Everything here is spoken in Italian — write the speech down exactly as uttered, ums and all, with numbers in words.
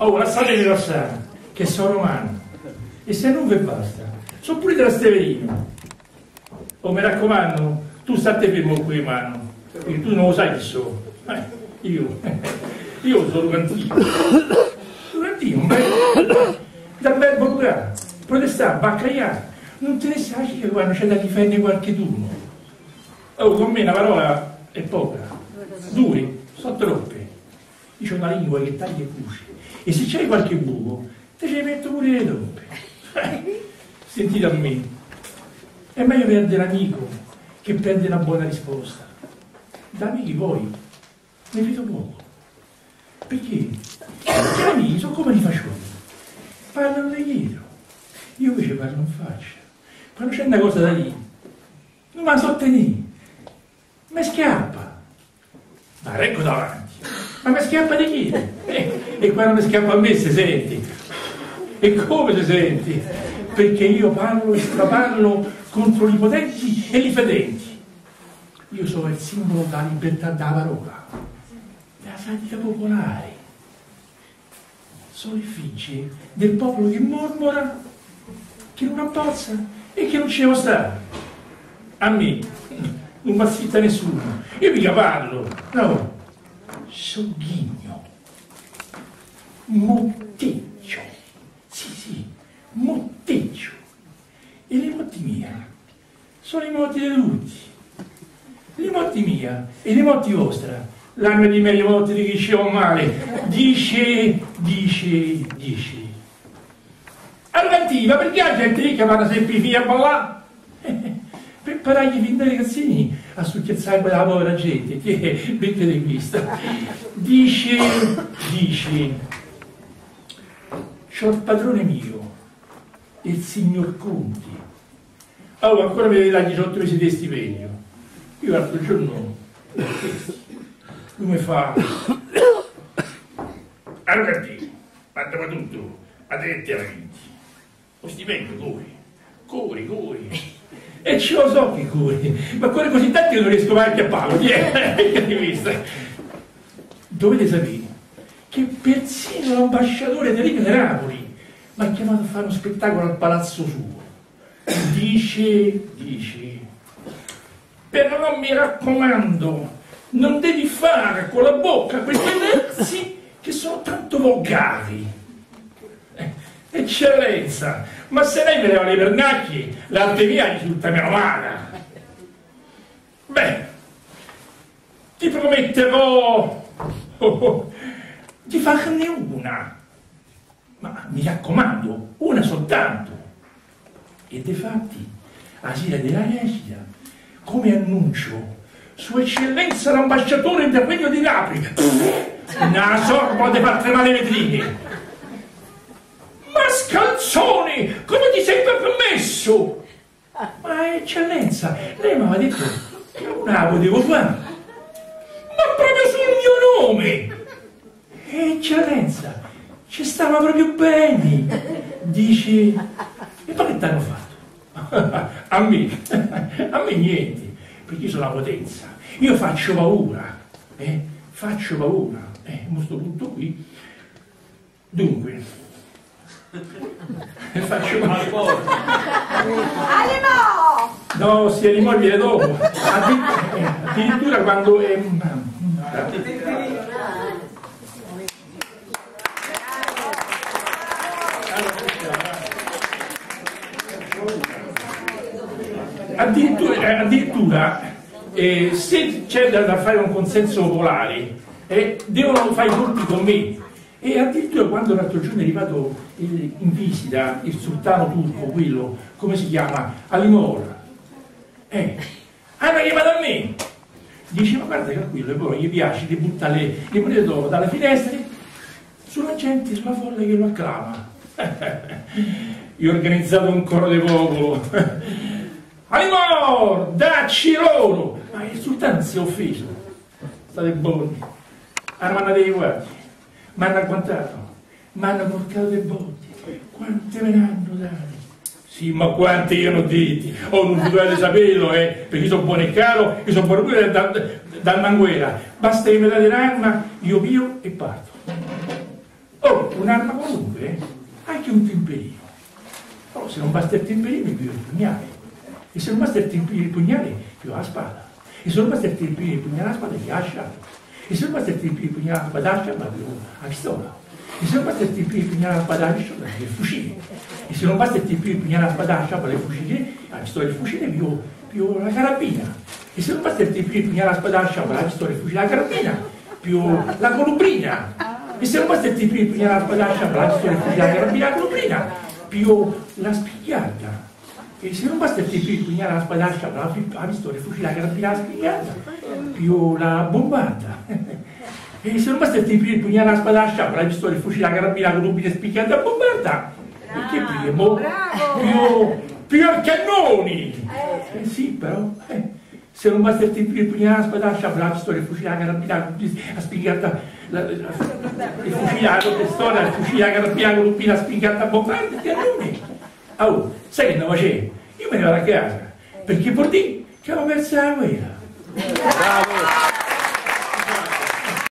Oh, lasciatevi lasciare, che sono umano. E se non vi basta, sono pure della Steverino. Oh, mi raccomando, tu state fermo qui, mano, perché tu non lo sai chi sono. Eh, io, io sono Durantino. Durantino, da bel volgare, protestare, baccagliare. Non te ne sai che quando c'è da difendere qualche turno. Oh, con me una parola è poca. Due, sono troppe. Io c'ho una lingua che taglia e cuce. E se c'è qualche buco, te ce ne metto pure le troppe. Sentite a me. È meglio perdere l'amico che prende una buona risposta. Da amici poi ne vedo poco. Perché? Perché gli amici sono come li faccioli. Parlano da dietro. Io invece parlo in faccia. Quando c'è una cosa da lì, non la so tenere, mi schiappa, ma reggo davanti, ma mi schiappa di chi? E, e quando mi schiappa a me si senti, e come si senti? Perché io parlo e straparlo contro gli potenti e gli fedenti. Io sono il simbolo della libertà della parola, della sanità popolare. Sono il figlio del popolo che mormora, che non abbozza e che non ci devo stare. A me non va zitta nessuno, io mica parlo, no, sogghigno, motteggio, sì sì, motteggio. E le motti mia sono i motti di tutti, le motti mia e le motti vostra, l'anno di meglio motti di chi ci ho male, dice, dice, dice. Arrogantiva, perché la gente lì che parla sempre via a ballare? Eh, per parargli fin dai ragazzini a succhiazzare quella povera gente che mettete in vista. Dice, dice, c'ho il padrone mio, il signor Conti. Allora, ancora mi deve dare diciotto mesi di stipendio. Io l'altro giorno, lui mi fa, arrogantivo, mandiamo tutto, adretti alla gente. Lo stipendio curi, curi, curi. E ce lo so che curi, ma con così tanti non riesco mai a pagare, eh? Di vista. Dovete sapere che persino l'ambasciatore Enrico De Napoli mi ha chiamato a fare uno spettacolo al palazzo suo. Dice, dice, però mi raccomando, non devi fare con la bocca questi versi che sono tanto volgari. Eccellenza, ma se lei vedeva le vernacchie, l'arte mia risulta meno mala. Beh, ti prometterò oh, oh, di farne una, ma mi raccomando, una soltanto. E difatti, a sera della recita, come annuncio, Sua Eccellenza l'ambasciatore del Regno di Napoli, una sorba di patrimale vetrine. Mascalzone, come ti sei permesso? Ma eccellenza, lei mi aveva detto che non la potevo fare. Ma proprio sul mio nome! Eccellenza, ci stava proprio bene. Dici, e poi che ti hanno fatto? A me, a me niente, perché io sono la potenza. Io faccio paura, eh? Faccio paura. Eh, a questo punto qui. Dunque. E faccio male poi. Animo! No, si rimuovere dopo. Addirittura quando è... Addirittura, addirittura eh, se c'è da, da fare un consenso popolare, eh, devono fare i colpi con me. E addirittura quando l'altro giorno è arrivato il, in visita il sultano turco, quello, come si chiama, Alimor, eh, hanno chiamato a me, diceva guarda che a quello poi gli piace di buttare le monete d'oro dalle finestre sulla gente, sulla folla che lo acclama. Io ho organizzato un coro di popolo. Alimor, dacci loro! Ma il sultano si è offeso, state buoni, armata dei guardi. Mi hanno agguantato, mi hanno portato dei botti, quante me ne hanno date? Sì, ma quante io non ho diritti, oh, non potete saperlo, eh, perché io sono buono e caro, io sono buono e da, da Manguera, basta che mi date un'arma, io pio e parto. Oh, un'arma qualunque, eh? Anche un timperino. Oh, se non basta il timperino, mi pio il pugnale, e se non basta il timperino, il pugnale, pio la spada, e se non basta il timperino, il pugnale, la spada, pio la sciarpa, e se non basta il timperino, il pugnale, la spada, la sciarpa, pio la pistola. E se non basta il timperino, il pugnale, la spada, la pistola, il fucile. E se non basta il timperino, il pugnale, la spada, la sciarpa, le fucili, la pistola, il fucile, pio, pio la carabina. E se non basta il timperino, il pugnale, la spada, la sciarpa, la pistola, il fucile, la carabina, pio la colubrina. E se non basta il timperino, il pugnale, la spada, la sciarpa, la pistola, il fucile, la carabina, la colubrina, pio la spigliata. E se non basta il timperino, il pugnale, la spada, la sciarpa, la pistola, il fucile, la carabina, la spigliata, pio la bombata. E se non basta il timperino, il pugnale, la spada, la sciarpa, la pistola, il fucile, la carabina, la colubrina, spigliata, la bombata. Perché primo? Più, più cannoni! Eh sì, però, eh, se non basta il tempo, il pugnale, la spada, la sciarpa, la pistola, il fucile, la carabina, la spigata, il fucile, la pistola, il fucile, la carabina, la lupina, la spigata, bombardata, i cannoni! Oh, sai che non facevo? Io me ne vado a casa, perché vuol dire che avevo perso la guerra! Bravo!